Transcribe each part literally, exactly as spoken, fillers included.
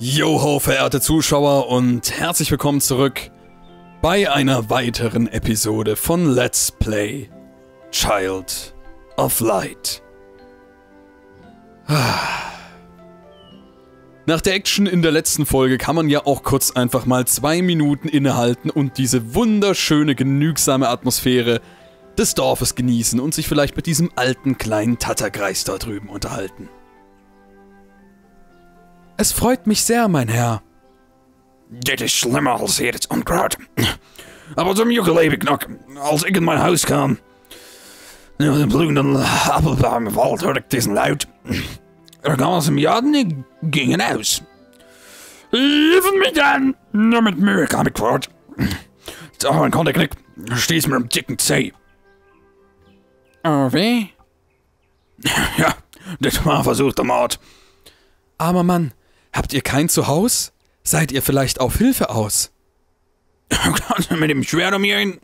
Joho, verehrte Zuschauer und herzlich willkommen zurück bei einer weiteren Episode von Let's Play Child of Light. Nach der Action in der letzten Folge kann man ja auch kurz einfach mal zwei Minuten innehalten und diese wunderschöne, genügsame Atmosphäre des Dorfes genießen und sich vielleicht mit diesem alten, kleinen Tattergreis da drüben unterhalten. Es freut mich sehr, mein Herr. Dit is schlimmer als jedes Unkraut. Aber zum Jucke lebe ich noch. Als ich in mein Haus kam, in den blühenden Apfelbaum im Wald, hörte ich diesen Laut. Er kam aus dem Jaden, ich ging hinaus. Liefen mich an! Nur mit Mühe kam ich fort. Daran konnte ich nicht. Stieß mir im dicken Zeh. Oh, weh? Ja, das war versuchter Mord. Armer Mann. Habt ihr kein Zuhause? Seid ihr vielleicht auf Hilfe aus? Kannst du mit dem Schwert umgehen?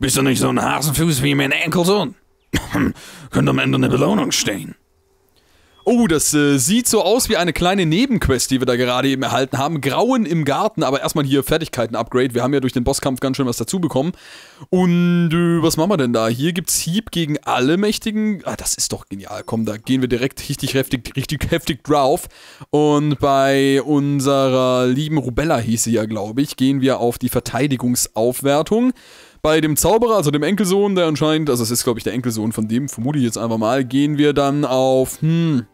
Bist du nicht so ein Hasenfuß wie mein Enkelsohn? Könnte am Ende eine Belohnung stehen. Oh, das äh, sieht so aus wie eine kleine Nebenquest, die wir da gerade eben erhalten haben. Grauen im Garten, aber erstmal hier Fertigkeiten-Upgrade. Wir haben ja durch den Bosskampf ganz schön was dazu bekommen. Und äh, was machen wir denn da? Hier gibt's Hieb gegen alle Mächtigen. Ah, das ist doch genial. Komm, da gehen wir direkt richtig heftig, richtig heftig drauf. Und bei unserer lieben Rubella hieß sie ja, glaube ich, gehen wir auf die Verteidigungsaufwertung. Bei dem Zauberer, also dem Enkelsohn, der anscheinend, also es ist, glaube ich, der Enkelsohn von dem, vermute ich jetzt einfach mal, gehen wir dann auf, hm,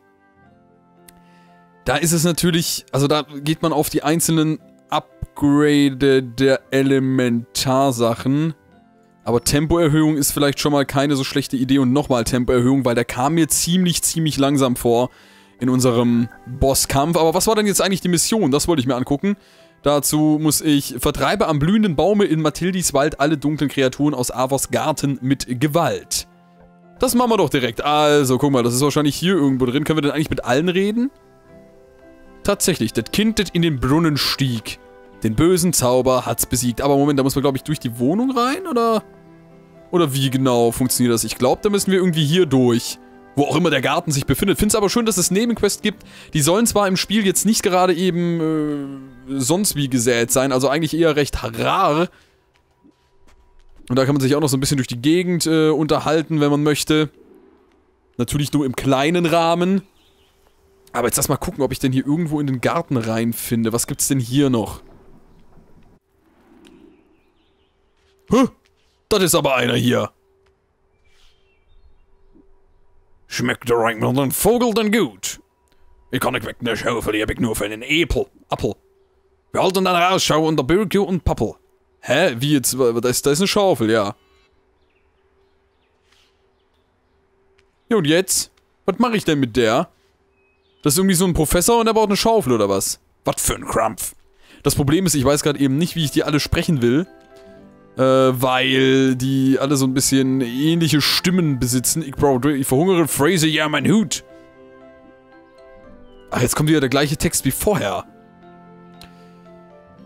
da ist es natürlich, also da geht man auf die einzelnen Upgrade der Elementarsachen. Aber Tempoerhöhung ist vielleicht schon mal keine so schlechte Idee und nochmal Tempoerhöhung, weil der kam mir ziemlich, ziemlich langsam vor in unserem Bosskampf. Aber was war denn jetzt eigentlich die Mission? Das wollte ich mir angucken. Dazu muss ich vertreibe am blühenden Baume in Mathildiswald alle dunklen Kreaturen aus Avos Garten mit Gewalt. Das machen wir doch direkt. Also, guck mal, das ist wahrscheinlich hier irgendwo drin. Können wir denn eigentlich mit allen reden? Tatsächlich, das Kind, das in den Brunnen stieg. Den bösen Zauber hat's besiegt. Aber Moment, da muss man, glaube ich, durch die Wohnung rein, oder? Oder wie genau funktioniert das? Ich glaube, da müssen wir irgendwie hier durch. Wo auch immer der Garten sich befindet. Find's aber schön, dass es Nebenquests gibt. Die sollen zwar im Spiel jetzt nicht gerade eben äh, sonst wie gesät sein, also eigentlich eher recht rar. Und da kann man sich auch noch so ein bisschen durch die Gegend äh, unterhalten, wenn man möchte. Natürlich nur im kleinen Rahmen. Aber jetzt lass mal gucken, ob ich denn hier irgendwo in den Garten reinfinde. Was gibt's denn hier noch? Huh, das ist aber einer hier. Schmeckt der Reich mit einem Vogel denn gut? Ich kann nicht weg in der Schaufel, die hab ich nur für einen Apel. Appel. Wir halten dann Rausschau unter Bürger und Pappel. Hä? Wie jetzt? Da ist, da ist eine Schaufel, ja. Ja, und jetzt? Was mache ich denn mit der? Das ist irgendwie so ein Professor und er braucht eine Schaufel, oder was? Was für ein Krampf. Das Problem ist, ich weiß gerade eben nicht, wie ich die alle sprechen will. Weil die alle so ein bisschen ähnliche Stimmen besitzen. Ich, ich verhungere Phrase, ja, mein Hut. Ach, jetzt kommt wieder der gleiche Text wie vorher.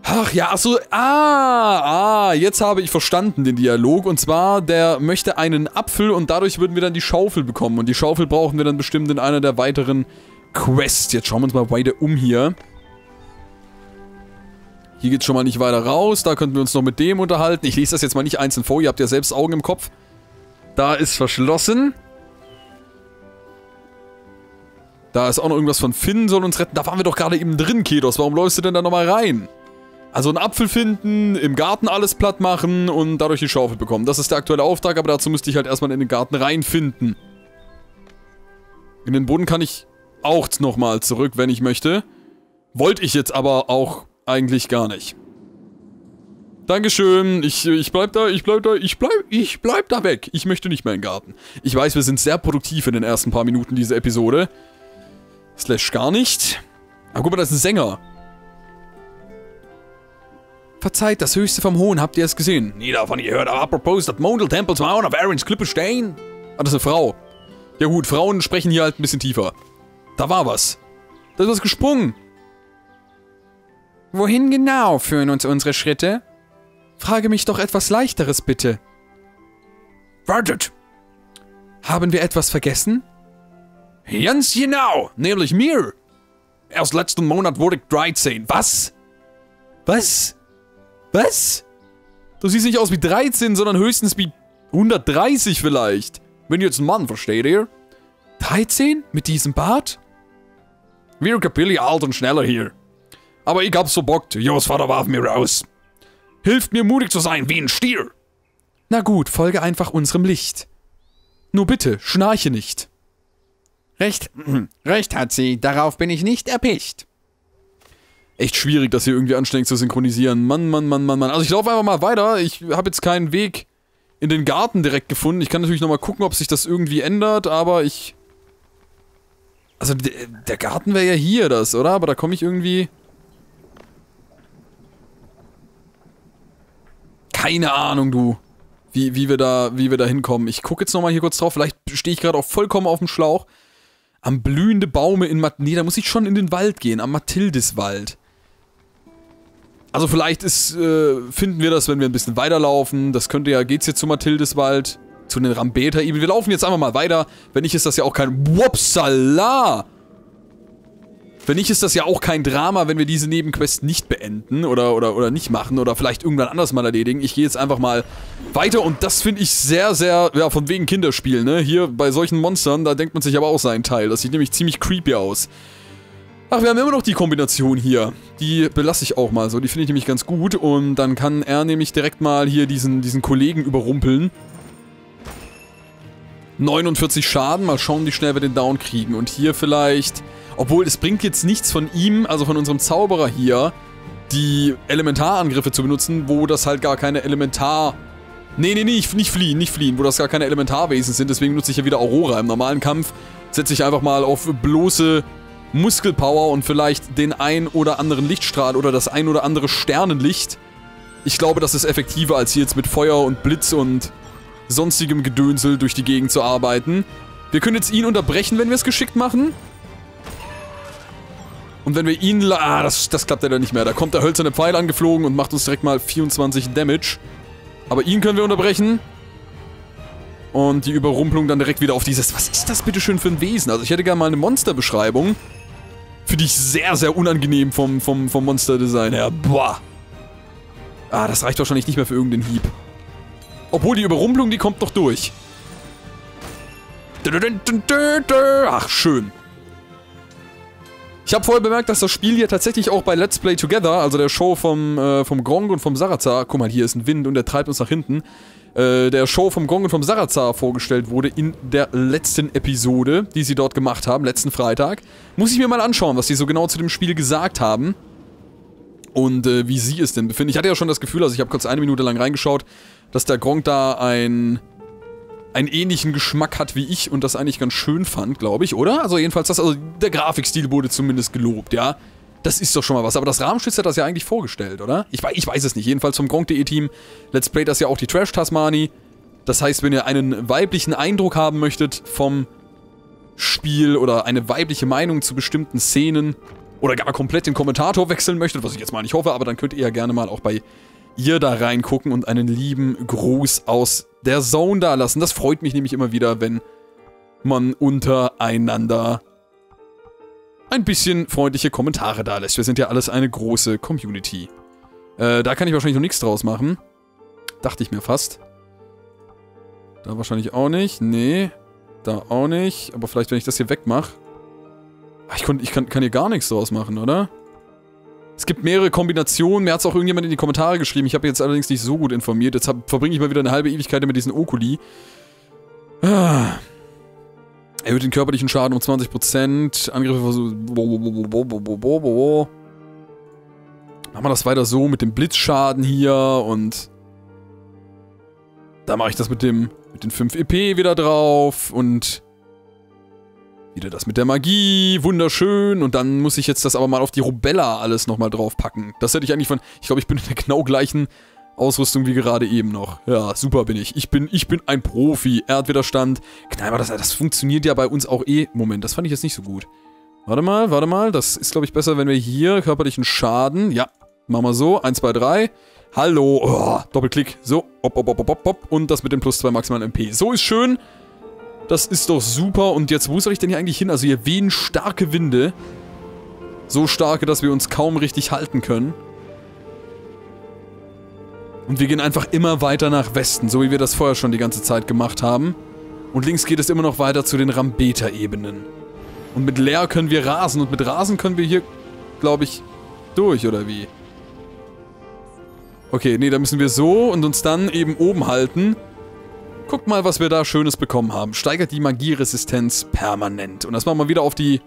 Ach ja, achso, ah, ah, jetzt habe ich verstanden den Dialog. Und zwar, der möchte einen Apfel und dadurch würden wir dann die Schaufel bekommen. Und die Schaufel brauchen wir dann bestimmt in einer der weiteren Quests. Jetzt schauen wir uns mal weiter um hier. Hier geht's schon mal nicht weiter raus. Da könnten wir uns noch mit dem unterhalten. Ich lese das jetzt mal nicht einzeln vor. Ihr habt ja selbst Augen im Kopf. Da ist verschlossen. Da ist auch noch irgendwas von Finn soll uns retten. Da waren wir doch gerade eben drin, Kedos. Warum läufst du denn da nochmal rein? Also einen Apfel finden, im Garten alles platt machen und dadurch die Schaufel bekommen. Das ist der aktuelle Auftrag, aber dazu müsste ich halt erstmal in den Garten reinfinden. In den Boden kann ich auch nochmal zurück, wenn ich möchte. Wollte ich jetzt aber auch... eigentlich gar nicht. Dankeschön. Ich, ich bleib da, ich bleib da, ich bleib, ich bleib da weg. Ich möchte nicht mehr in den Garten. Ich weiß, wir sind sehr produktiv in den ersten paar Minuten dieser Episode. Slash gar nicht. Aber guck mal, da ist ein Sänger. Verzeiht, das Höchste vom Hohen, habt ihr es gesehen? Nie davon gehört, aber apropos, das Mondel-Tempel zum Hauen auf Aarons Klippe stehen. Ah, das ist eine Frau. Ja gut, Frauen sprechen hier halt ein bisschen tiefer. Da war was. Da ist was gesprungen. Wohin genau führen uns unsere Schritte? Frage mich doch etwas Leichteres, bitte. Wartet! Haben wir etwas vergessen? Ganz genau, nämlich mir. Erst letzten Monat wurde ich dreizehn. Was? Was? Was? Du siehst nicht aus wie dreizehn, sondern höchstens wie hundertdreißig vielleicht. Bin jetzt ein Mann, versteht ihr? dreizehn? Mit diesem Bart? Wir Kapilli alt und schneller hier. Aber ich hab so bockt. Jos Vater warf mir raus. Hilft mir, mutig zu sein, wie ein Stier. Na gut, folge einfach unserem Licht. Nur bitte, schnarche nicht. Recht, recht hat sie. Darauf bin ich nicht erpicht. Echt schwierig, das hier irgendwie anstrengend zu synchronisieren. Mann, Mann, Mann, Mann, Mann. Also ich laufe einfach mal weiter. Ich habe jetzt keinen Weg in den Garten direkt gefunden. Ich kann natürlich nochmal gucken, ob sich das irgendwie ändert, aber ich... Also der Garten wäre ja hier das, oder? Aber da komme ich irgendwie... Keine Ahnung, du, wie, wie, wir da, wie wir da hinkommen. Ich gucke jetzt nochmal hier kurz drauf. Vielleicht stehe ich gerade auch vollkommen auf dem Schlauch. Am blühende Baume in Mathildiswald. Nee, da muss ich schon in den Wald gehen. Am Mathildiswald. Also vielleicht ist, äh, finden wir das, wenn wir ein bisschen weiterlaufen. Das könnte ja, geht's jetzt zu Mathildiswald. Zu den Rambeta-Ebenen. Wir laufen jetzt einfach mal weiter. Wenn nicht, ist das ja auch kein... Wupsala! Wenn nicht, ist das ja auch kein Drama, wenn wir diese Nebenquest nicht beenden oder, oder, oder nicht machen oder vielleicht irgendwann anders mal erledigen. Ich gehe jetzt einfach mal weiter und das finde ich sehr, sehr, ja, von wegen Kinderspiel, ne? Hier bei solchen Monstern, da denkt man sich aber auch seinen Teil. Das sieht nämlich ziemlich creepy aus. Ach, wir haben immer noch die Kombination hier. Die belasse ich auch mal so. Die finde ich nämlich ganz gut und dann kann er nämlich direkt mal hier diesen, diesen Kollegen überrumpeln. neunundvierzig Schaden, mal schauen, wie schnell wir den down kriegen. Und hier vielleicht... Obwohl, es bringt jetzt nichts von ihm, also von unserem Zauberer hier, die Elementarangriffe zu benutzen, wo das halt gar keine Elementar... Nee, nee, nee, nicht fliehen, nicht fliehen, wo das gar keine Elementarwesen sind. Deswegen nutze ich ja wieder Aurora. Im normalen Kampf setze ich einfach mal auf bloße Muskelpower und vielleicht den ein oder anderen Lichtstrahl oder das ein oder andere Sternenlicht. Ich glaube, das ist effektiver, als hier jetzt mit Feuer und Blitz und sonstigem Gedönsel durch die Gegend zu arbeiten. Wir können jetzt ihn unterbrechen, wenn wir es geschickt machen. Und wenn wir ihn... Ah, das, das klappt ja dann nicht mehr. Da kommt der hölzerne Pfeil angeflogen und macht uns direkt mal vierundzwanzig Damage. Aber ihn können wir unterbrechen. Und die Überrumpelung dann direkt wieder auf dieses... Was ist das bitteschön für ein Wesen? Also ich hätte gerne mal eine Monsterbeschreibung. Finde ich sehr, sehr unangenehm vom, vom, vom Monsterdesign her. Boah. Ah, das reicht wahrscheinlich nicht mehr für irgendeinen Hieb. Obwohl die Überrumpelung, die kommt doch durch. Ach, schön. Ich habe vorher bemerkt, dass das Spiel hier tatsächlich auch bei Let's Play Together, also der Show vom, äh, vom Gronkh und vom Sarazar, guck mal, hier ist ein Wind und der treibt uns nach hinten, äh, der Show vom Gronkh und vom Sarazar vorgestellt wurde in der letzten Episode, die sie dort gemacht haben, letzten Freitag. Muss ich mir mal anschauen, was die so genau zu dem Spiel gesagt haben und äh, wie sie es denn befinden. Ich hatte ja schon das Gefühl, also ich habe kurz eine Minute lang reingeschaut, dass der Gronkh da ein... einen ähnlichen Geschmack hat wie ich und das eigentlich ganz schön fand, glaube ich, oder? Also jedenfalls das, also der Grafikstil wurde zumindest gelobt, ja? Das ist doch schon mal was, aber das Rahmenschütz hat das ja eigentlich vorgestellt, oder? Ich, ich weiß es nicht, jedenfalls vom Gronkh.de-Team Let's Play das ja auch die Trash-Tasmani. Das heißt, wenn ihr einen weiblichen Eindruck haben möchtet vom Spiel oder eine weibliche Meinung zu bestimmten Szenen oder gar komplett den Kommentator wechseln möchtet, was ich jetzt mal nicht hoffe, aber dann könnt ihr ja gerne mal auch bei ihr da reingucken und einen lieben Gruß aus der Zone da lassen. Das freut mich nämlich immer wieder, wenn man untereinander ein bisschen freundliche Kommentare da lässt. Wir sind ja alles eine große Community. Äh, da kann ich wahrscheinlich noch nichts draus machen. Dachte ich mir fast. Da wahrscheinlich auch nicht. Nee, da auch nicht. Aber vielleicht, wenn ich das hier wegmache. Ich, ich kann, kann hier gar nichts draus machen, oder? Es gibt mehrere Kombinationen, mir hat es auch irgendjemand in die Kommentare geschrieben, ich habe jetzt allerdings nicht so gut informiert, jetzt hab, verbringe ich mal wieder eine halbe Ewigkeit mit diesen Okuli. Ah. Erhöht den körperlichen Schaden um zwanzig Prozent, Angriffe versuchen... Machen wir das weiter so mit dem Blitzschaden hier und... Da mache ich das mit dem mit den fünf E P wieder drauf und... Wieder das mit der Magie, wunderschön. Und dann muss ich jetzt das aber mal auf die Rubella alles nochmal draufpacken. Das hätte ich eigentlich von... Ich glaube, ich bin in der genau gleichen Ausrüstung wie gerade eben noch. Ja, super bin ich. Ich bin, ich bin ein Profi. Erdwiderstand. Knall, das, das funktioniert ja bei uns auch eh... Moment, das fand ich jetzt nicht so gut. Warte mal, warte mal. Das ist, glaube ich, besser, wenn wir hier körperlichen Schaden... Ja, machen wir so. eins, zwei, drei. Hallo. Oh, Doppelklick. So. Op, op, op, op, op, op. Und das mit dem plus zwei maximalen M P. So ist schön. Das ist doch super. Und jetzt, wo soll ich denn hier eigentlich hin? Also hier wehen starke Winde. So starke, dass wir uns kaum richtig halten können. Und wir gehen einfach immer weiter nach Westen, so wie wir das vorher schon die ganze Zeit gemacht haben. Und links geht es immer noch weiter zu den Rambeta-Ebenen. Und mit Leer können wir rasen. Und mit Rasen können wir hier, glaube ich, durch, oder wie? Okay, nee, da müssen wir so und uns dann eben oben halten. Guckt mal, was wir da Schönes bekommen haben. Steigert die Magieresistenz permanent. Und das machen wir wieder auf die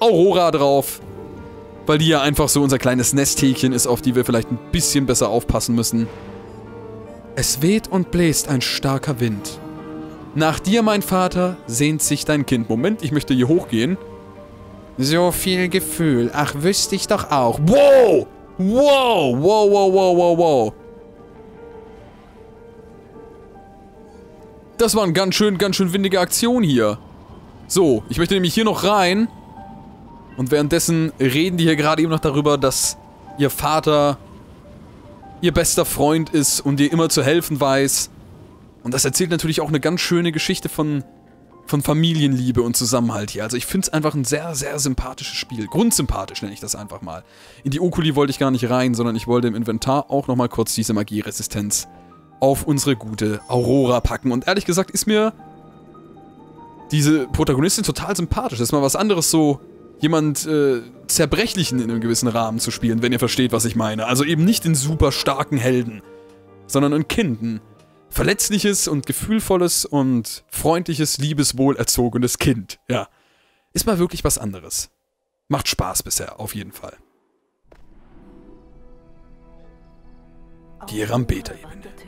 Aurora drauf. Weil die ja einfach so unser kleines Nesthäkchen ist, auf die wir vielleicht ein bisschen besser aufpassen müssen. Es weht und bläst ein starker Wind. Nach dir, mein Vater, sehnt sich dein Kind. Moment, ich möchte hier hochgehen. So viel Gefühl. Ach, wüsste ich doch auch. Wow! Wow! Wow, wow, wow, wow, wow. Das war eine ganz schön, ganz schön windige Aktion hier. So, ich möchte nämlich hier noch rein. Und währenddessen reden die hier gerade eben noch darüber, dass ihr Vater ihr bester Freund ist und ihr immer zu helfen weiß. Und das erzählt natürlich auch eine ganz schöne Geschichte von, von Familienliebe und Zusammenhalt hier. Also ich finde es einfach ein sehr, sehr sympathisches Spiel. Grundsympathisch nenne ich das einfach mal. In die Okuli wollte ich gar nicht rein, sondern ich wollte im Inventar auch nochmal kurz diese Magieresistenz auf unsere gute Aurora packen. Und ehrlich gesagt ist mir diese Protagonistin total sympathisch. Das ist mal was anderes, so jemand äh, Zerbrechlichen in einem gewissen Rahmen zu spielen, wenn ihr versteht, was ich meine. Also eben nicht in super starken Helden, sondern in Kindern. Verletzliches und gefühlvolles und freundliches, liebeswohlerzogenes Kind. Ja. Ist mal wirklich was anderes. Macht Spaß bisher, auf jeden Fall. Die Rambeta-Ebene.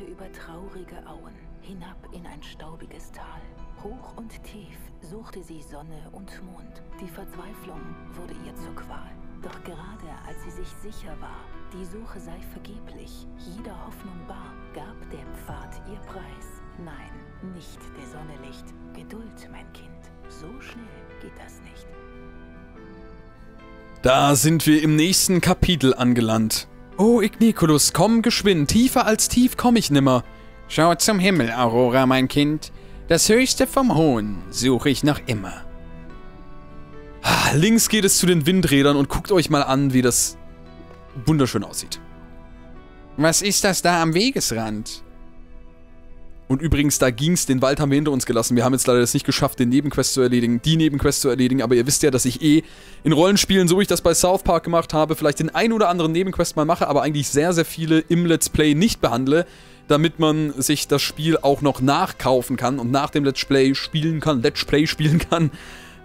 Über traurige Auen, hinab in ein staubiges Tal. Hoch und tief suchte sie Sonne und Mond. Die Verzweiflung wurde ihr zur Qual. Doch gerade als sie sich sicher war, die Suche sei vergeblich, jeder Hoffnung bar, gab der Pfad ihr Preis. Nein, nicht der Sonne Licht. Geduld, mein Kind. So schnell geht das nicht. Da sind wir im nächsten Kapitel angelangt. Oh, Igniculus, komm geschwind. Tiefer als tief komm ich nimmer. Schau zum Himmel, Aurora, mein Kind. Das Höchste vom Hohen suche ich noch immer. Links geht es zu den Windrädern und guckt euch mal an, wie das wunderschön aussieht. Was ist das da am Wegesrand? Und übrigens, da ging's, den Wald haben wir hinter uns gelassen. Wir haben jetzt leider das nicht geschafft, den Nebenquest zu erledigen, die Nebenquest zu erledigen, aber ihr wisst ja, dass ich eh in Rollenspielen, so wie ich das bei South Park gemacht habe, vielleicht den ein oder anderen Nebenquest mal mache, aber eigentlich sehr, sehr viele im Let's Play nicht behandle, damit man sich das Spiel auch noch nachkaufen kann und nach dem Let's Play spielen kann, Let's Play spielen kann.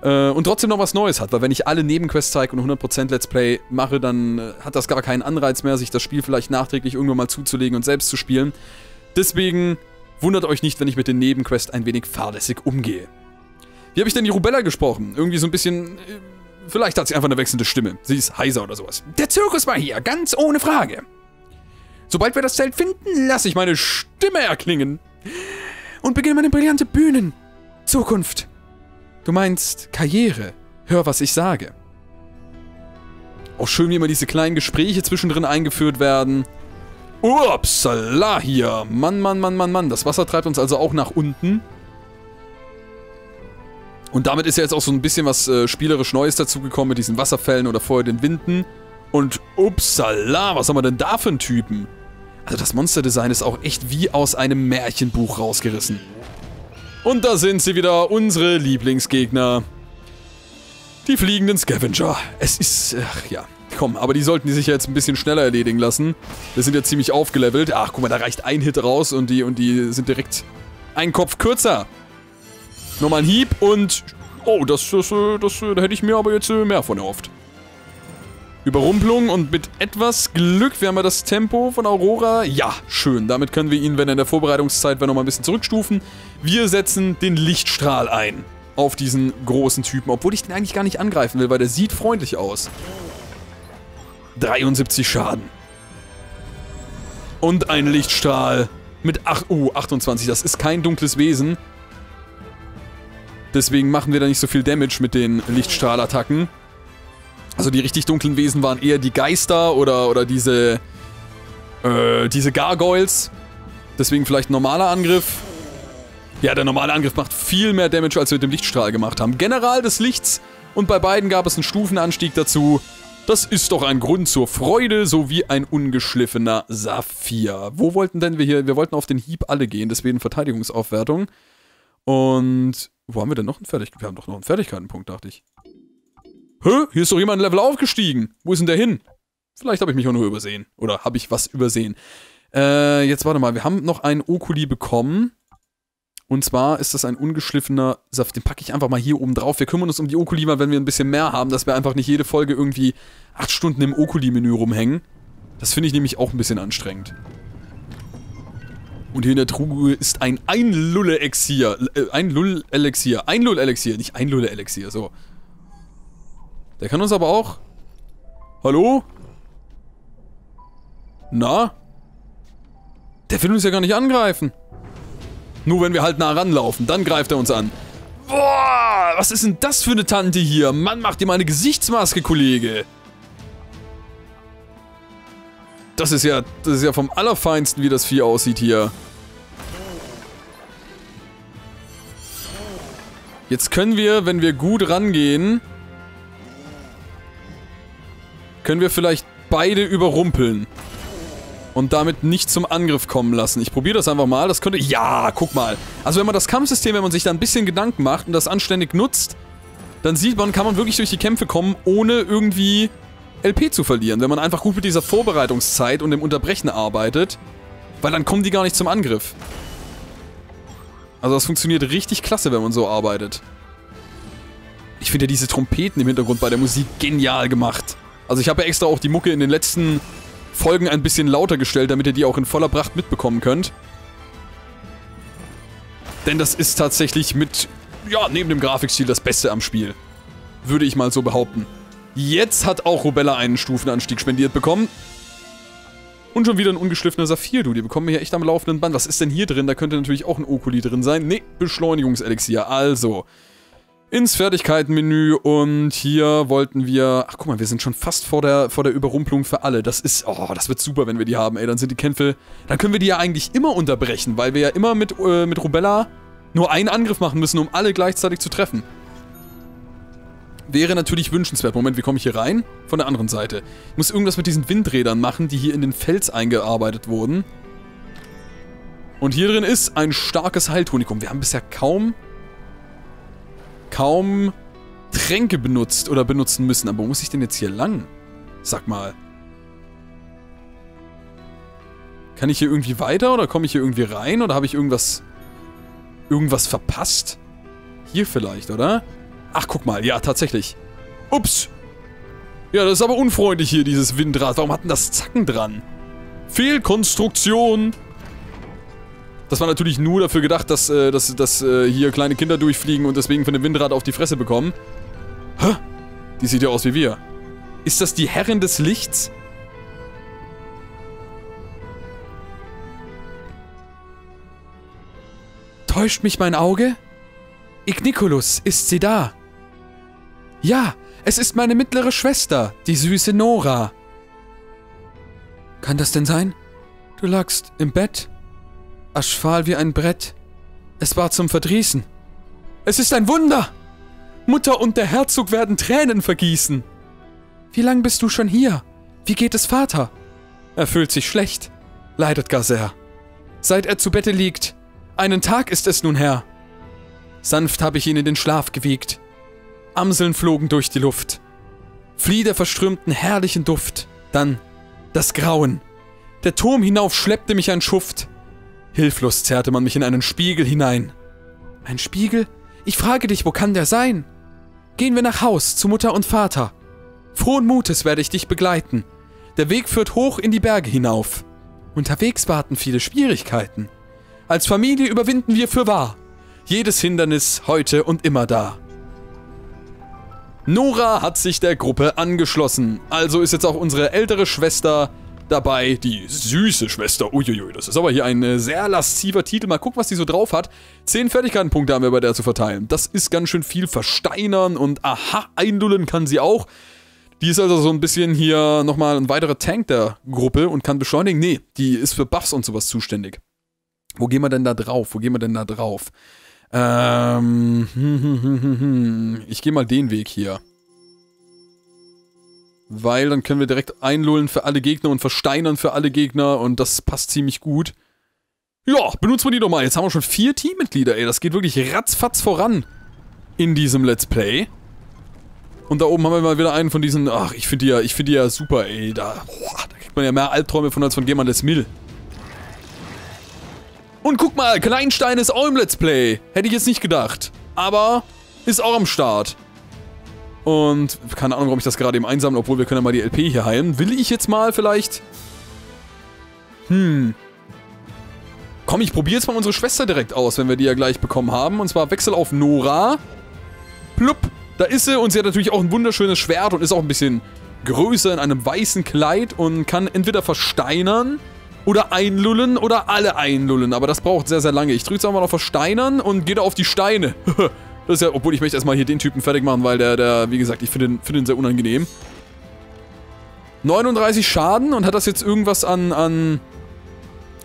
Und trotzdem noch was Neues hat, weil wenn ich alle Nebenquests zeige und hundert Prozent Let's Play mache, dann hat das gar keinen Anreiz mehr, sich das Spiel vielleicht nachträglich irgendwann mal zuzulegen und selbst zu spielen. Deswegen wundert euch nicht, wenn ich mit den Nebenquests ein wenig fahrlässig umgehe. Wie habe ich denn die Rubella gesprochen? Irgendwie so ein bisschen... Vielleicht hat sie einfach eine wechselnde Stimme. Sie ist heiser oder sowas. Der Zirkus war hier, ganz ohne Frage. Sobald wir das Zelt finden, lasse ich meine Stimme erklingen. Und beginne meine brillante Bühnen. Zukunft. Du meinst Karriere. Hör, was ich sage. Auch schön, wie immer diese kleinen Gespräche zwischendrin eingeführt werden. Upsala hier. Mann, Mann, Mann, Mann, Mann. Das Wasser treibt uns also auch nach unten. Und damit ist ja jetzt auch so ein bisschen was äh, spielerisch Neues dazugekommen mit diesen Wasserfällen oder vorher den Winden. Und upsala, was haben wir denn da für einen Typen? Also das Monsterdesign ist auch echt wie aus einem Märchenbuch rausgerissen. Und da sind sie wieder, unsere Lieblingsgegner. Die fliegenden Scavenger. Es ist, ach ja, komm, aber die sollten die sich jetzt ein bisschen schneller erledigen lassen. Wir sind ja ziemlich aufgelevelt. Ach, guck mal, da reicht ein Hit raus und die, und die sind direkt einen Kopf kürzer. Nochmal ein Hieb und, oh, das, das, das, das, da hätte ich mir aber jetzt mehr von erhofft. Überrumpelung und mit etwas Glück, wir haben ja das Tempo von Aurora. Ja, schön. Damit können wir ihn, wenn er in der Vorbereitungszeit wäre, nochmal ein bisschen zurückstufen. Wir setzen den Lichtstrahl ein auf diesen großen Typen, obwohl ich den eigentlich gar nicht angreifen will, weil der sieht freundlich aus. dreiundsiebzig Schaden. Und ein Lichtstrahl mit acht, oh, achtundzwanzig. Das ist kein dunkles Wesen. Deswegen machen wir da nicht so viel Damage mit den Lichtstrahlattacken. Also die richtig dunklen Wesen waren eher die Geister oder, oder diese, äh, diese Gargoyles. Deswegen vielleicht ein normaler Angriff. Ja, der normale Angriff macht viel mehr Damage, als wir mit dem Lichtstrahl gemacht haben. General des Lichts und bei beiden gab es einen Stufenanstieg dazu. Das ist doch ein Grund zur Freude, sowie ein ungeschliffener Saphir. Wo wollten denn wir hier? Wir wollten auf den Hieb alle gehen, deswegen Verteidigungsaufwertung. Und wo haben wir denn noch einen Fertigkeiten? Wir haben doch noch einen Fertigkeitenpunkt, dachte ich. Hä? Hier ist doch jemand ein Level aufgestiegen. Wo ist denn der hin? Vielleicht habe ich mich auch nur übersehen. Oder habe ich was übersehen? Äh, jetzt warte mal. Wir haben noch einen Okuli bekommen. Und zwar ist das ein ungeschliffener Saft. Den packe ich einfach mal hier oben drauf. Wir kümmern uns um die Okuli mal, wenn wir ein bisschen mehr haben, dass wir einfach nicht jede Folge irgendwie acht Stunden im Okuli-Menü rumhängen. Das finde ich nämlich auch ein bisschen anstrengend. Und hier in der Truhe ist ein Einlulle-Elixier. Äh, Einlull-Elixier. Einlull-Elixier, nicht Einlulle-Elixier, so. Der kann uns aber auch... Hallo? Na? Der will uns ja gar nicht angreifen. Nur wenn wir halt nah ranlaufen, dann greift er uns an. Boah, was ist denn das für eine Tante hier? Mann, mach dir mal eine Gesichtsmaske, Kollege. Das ist ja, das ist ja vom Allerfeinsten, wie das Vieh aussieht hier. Jetzt können wir, wenn wir gut rangehen... können wir vielleicht beide überrumpeln. Und damit nicht zum Angriff kommen lassen. Ich probiere das einfach mal. Das könnte... Ja, guck mal. Also wenn man das Kampfsystem, wenn man sich da ein bisschen Gedanken macht und das anständig nutzt, dann sieht man, kann man wirklich durch die Kämpfe kommen, ohne irgendwie L P zu verlieren. Wenn man einfach gut mit dieser Vorbereitungszeit und dem Unterbrechen arbeitet, weil dann kommen die gar nicht zum Angriff. Also das funktioniert richtig klasse, wenn man so arbeitet. Ich finde ja diese Trompeten im Hintergrund bei der Musik genial gemacht. Also ich habe ja extra auch die Mucke in den letzten... Folgen ein bisschen lauter gestellt, damit ihr die auch in voller Pracht mitbekommen könnt. Denn das ist tatsächlich mit, ja, neben dem Grafikstil das Beste am Spiel. Würde ich mal so behaupten. Jetzt hat auch Rubella einen Stufenanstieg spendiert bekommen. Und schon wieder ein ungeschliffener Saphir, du. Die bekommen wir hier echt am laufenden Band. Was ist denn hier drin? Da könnte natürlich auch ein Okuli drin sein. Nee, Beschleunigungselixier. Also, ins Fertigkeitenmenü und hier wollten wir... Ach guck mal, wir sind schon fast vor der, vor der Überrumpelung für alle. Das ist... Oh, das wird super, wenn wir die haben, ey. Dann sind die Kämpfe... Dann können wir die ja eigentlich immer unterbrechen, weil wir ja immer mit, äh, mit Rubella nur einen Angriff machen müssen, um alle gleichzeitig zu treffen. Wäre natürlich wünschenswert. Moment, wie komme ich hier rein? Von der anderen Seite. Ich muss irgendwas mit diesen Windrädern machen, die hier in den Fels eingearbeitet wurden. Und hier drin ist ein starkes Heiltonikum. Wir haben bisher kaum... kaum Tränke benutzt oder benutzen müssen. Aber wo muss ich denn jetzt hier lang? Sag mal. Kann ich hier irgendwie weiter oder komme ich hier irgendwie rein? Oder habe ich irgendwas... irgendwas verpasst? Hier vielleicht, oder? Ach, guck mal. Ja, tatsächlich. Ups. Ja, das ist aber unfreundlich hier, dieses Windrad. Warum hat denn das Zacken dran? Fehlkonstruktion. Das war natürlich nur dafür gedacht, dass, äh, dass, dass äh, hier kleine Kinder durchfliegen und deswegen von dem Windrad auf die Fresse bekommen. Hä? Die sieht ja aus wie wir. Ist das die Herrin des Lichts? Täuscht mich mein Auge? Igniculus, ist sie da? Ja, es ist meine mittlere Schwester, die süße Nora. Kann das denn sein? Du lagst im Bett... aschfahl wie ein Brett. Es war zum Verdrießen. Es ist ein Wunder! Mutter und der Herzog werden Tränen vergießen. Wie lang bist du schon hier? Wie geht es Vater? Er fühlt sich schlecht, leidet gar sehr. Seit er zu Bette liegt, einen Tag ist es nun her. Sanft habe ich ihn in den Schlaf gewiegt. Amseln flogen durch die Luft. Flieder verströmten herrlichen Duft. Dann das Grauen. Der Turm hinauf schleppte mich ein Schuft. Hilflos zerrte man mich in einen Spiegel hinein. Ein Spiegel? Ich frage dich, wo kann der sein? Gehen wir nach Haus, zu Mutter und Vater. Frohen Mutes werde ich dich begleiten. Der Weg führt hoch in die Berge hinauf. Unterwegs warten viele Schwierigkeiten. Als Familie überwinden wir fürwahr. Jedes Hindernis heute und immer da. Nora hat sich der Gruppe angeschlossen. Also ist jetzt auch unsere ältere Schwester... dabei die süße Schwester. Uiuiui, das ist aber hier ein äh, sehr lasziver Titel. Mal gucken, was die so drauf hat. Zehn Fertigkeitenpunkte haben wir bei der zu verteilen. Das ist ganz schön viel. Versteinern und aha, einlullen kann sie auch. Die ist also so ein bisschen hier nochmal ein weiterer Tank der Gruppe und kann beschleunigen. Nee, die ist für Buffs und sowas zuständig. Wo gehen wir denn da drauf? Wo gehen wir denn da drauf? Ähm, hm, hm, hm, hm, hm. Ich gehe mal den Weg hier. Weil dann können wir direkt einlullen für alle Gegner und versteinern für alle Gegner und das passt ziemlich gut. Ja, benutzen wir die doch mal. Jetzt haben wir schon vier Teammitglieder, ey. Das geht wirklich ratzfatz voran in diesem Let's Play. Und da oben haben wir mal wieder einen von diesen... Ach, ich finde die, ja, find die ja super, ey. Da, boah, da kriegt man ja mehr Albträume von als von jemand des Mill. Und guck mal, Kleinstein ist auch im Let's Play. Hätte ich jetzt nicht gedacht. Aber ist auch am Start. Und keine Ahnung, warum ich das gerade eben einsammle, obwohl wir können ja mal die L P hier heilen. Will ich jetzt mal vielleicht... Hm... Komm, ich probiere jetzt mal unsere Schwester direkt aus, wenn wir die ja gleich bekommen haben. Und zwar Wechsel auf Nora. Plupp, da ist sie. Und sie hat natürlich auch ein wunderschönes Schwert und ist auch ein bisschen größer in einem weißen Kleid und kann entweder versteinern oder einlullen oder alle einlullen. Aber das braucht sehr, sehr lange. Ich drücke jetzt einmal auf Versteinern und gehe da auf die Steine. Das ist ja, obwohl ich möchte erstmal hier den Typen fertig machen, weil der, der wie gesagt, ich finde den, find den sehr unangenehm. neununddreißig Schaden und hat das jetzt irgendwas an, an,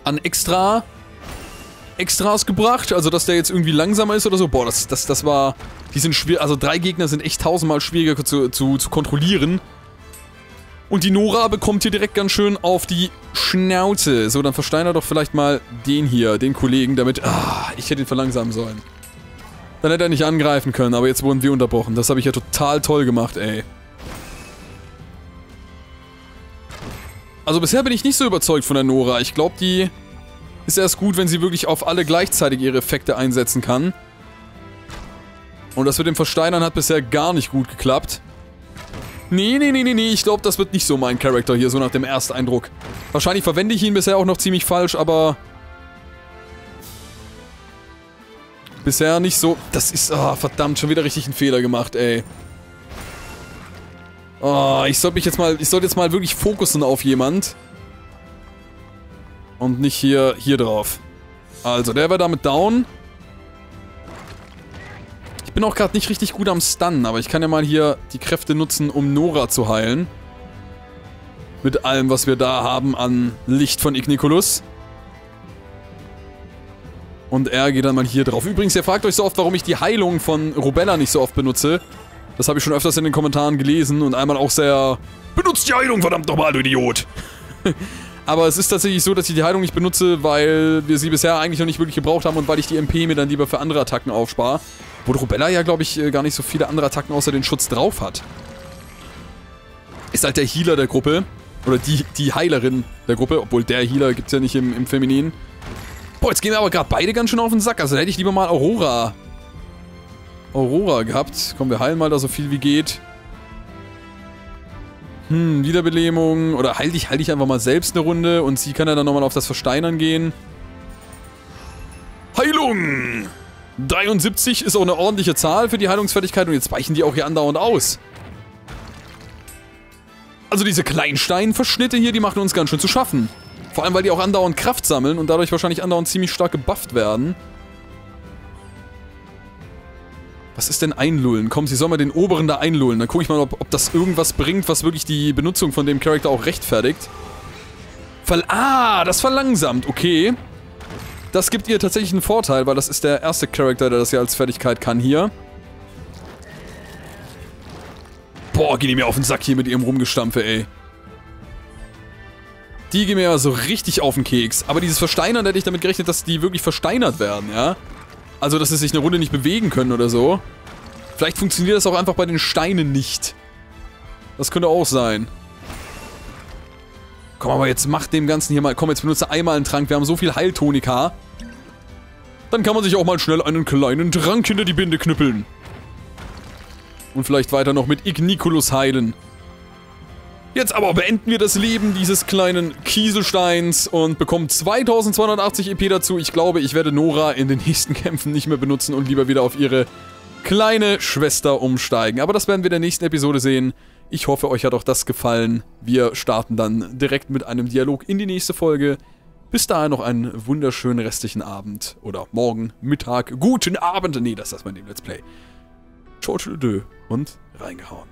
an extra... Extras gebracht, also dass der jetzt irgendwie langsamer ist oder so. Boah, das, das, das war... Die sind schwer... Also drei Gegner sind echt tausendmal schwieriger zu, zu, zu kontrollieren. Und die Nora bekommt hier direkt ganz schön auf die Schnauze. So, dann versteiner doch vielleicht mal den hier, den Kollegen, damit... Ah, ich hätte ihn verlangsamen sollen. Dann hätte er nicht angreifen können, aber jetzt wurden wir unterbrochen. Das habe ich ja total toll gemacht, ey. Also bisher bin ich nicht so überzeugt von der Nora. Ich glaube, die... Ist erst gut, wenn sie wirklich auf alle gleichzeitig ihre Effekte einsetzen kann. Und das mit dem Versteinern hat bisher gar nicht gut geklappt. Nee, nee, nee, nee, nee. Ich glaube, das wird nicht so mein Charakter hier, so nach dem Ersteindruck. Wahrscheinlich verwende ich ihn bisher auch noch ziemlich falsch, aber... Bisher nicht so... Das ist... Ah, verdammt, schon wieder richtig einen Fehler gemacht, ey. Ah, ich sollte mich jetzt mal... Ich sollte jetzt mal wirklich fokussen auf jemand. Und nicht hier, hier drauf. Also, der war damit down. Ich bin auch gerade nicht richtig gut am Stunnen, aber ich kann ja mal hier die Kräfte nutzen, um Nora zu heilen. Mit allem, was wir da haben an Licht von Igniculus. Und er geht dann mal hier drauf. Übrigens, ihr fragt euch so oft, warum ich die Heilung von Rubella nicht so oft benutze. Das habe ich schon öfters in den Kommentaren gelesen und einmal auch sehr... Benutzt die Heilung, verdammt nochmal, du Idiot! Aber es ist tatsächlich so, dass ich die Heilung nicht benutze, weil wir sie bisher eigentlich noch nicht wirklich gebraucht haben und weil ich die M P mir dann lieber für andere Attacken aufspare. Wo Rubella ja, glaube ich, gar nicht so viele andere Attacken außer den Schutz drauf hat. Ist halt der Healer der Gruppe. Oder die, die Heilerin der Gruppe. Obwohl, der Healer gibt es ja nicht im, im Feminin. Boah, jetzt gehen wir aber gerade beide ganz schön auf den Sack. Also da hätte ich lieber mal Aurora. Aurora gehabt. Komm, wir heilen mal da so viel wie geht. Hm, Wiederbelebung. Oder heil dich, heil dich einfach mal selbst eine Runde. Und sie kann ja dann nochmal auf das Versteinern gehen. Heilung! dreiundsiebzig ist auch eine ordentliche Zahl für die Heilungsfertigkeit. Und jetzt weichen die auch hier andauernd aus. Also diese Kleinsteinverschnitte hier, die machen uns ganz schön zu schaffen. Vor allem, weil die auch andauernd Kraft sammeln und dadurch wahrscheinlich andauernd ziemlich stark gebufft werden. Was ist denn einlullen? Komm, sie soll mal den oberen da einlullen. Dann gucke ich mal, ob, ob das irgendwas bringt, was wirklich die Benutzung von dem Charakter auch rechtfertigt. Ver- ah, das verlangsamt. Okay. Das gibt ihr tatsächlich einen Vorteil, weil das ist der erste Charakter, der das ja als Fertigkeit kann hier. Boah, geh die mir auf den Sack hier mit ihrem Rumgestampfe, ey. Die gehen mir ja so richtig auf den Keks. Aber dieses Versteinern, da hätte ich damit gerechnet, dass die wirklich versteinert werden, ja. Also, dass sie sich eine Runde nicht bewegen können oder so. Vielleicht funktioniert das auch einfach bei den Steinen nicht. Das könnte auch sein. Komm, aber jetzt mach dem Ganzen hier mal... Komm, jetzt benutze einmal einen Trank. Wir haben so viel Heiltonika. Dann kann man sich auch mal schnell einen kleinen Trank hinter die Binde knüppeln. Und vielleicht weiter noch mit Igniculus heilen. Jetzt aber beenden wir das Leben dieses kleinen Kieselsteins und bekommen zweitausendzweihundertachtzig E P dazu. Ich glaube, ich werde Nora in den nächsten Kämpfen nicht mehr benutzen und lieber wieder auf ihre kleine Schwester umsteigen. Aber das werden wir in der nächsten Episode sehen. Ich hoffe, euch hat auch das gefallen. Wir starten dann direkt mit einem Dialog in die nächste Folge. Bis dahin noch einen wunderschönen restlichen Abend oder morgen, Mittag, guten Abend. Nee, das ist das mein Let's Play. Ciao, tschüss und reingehauen.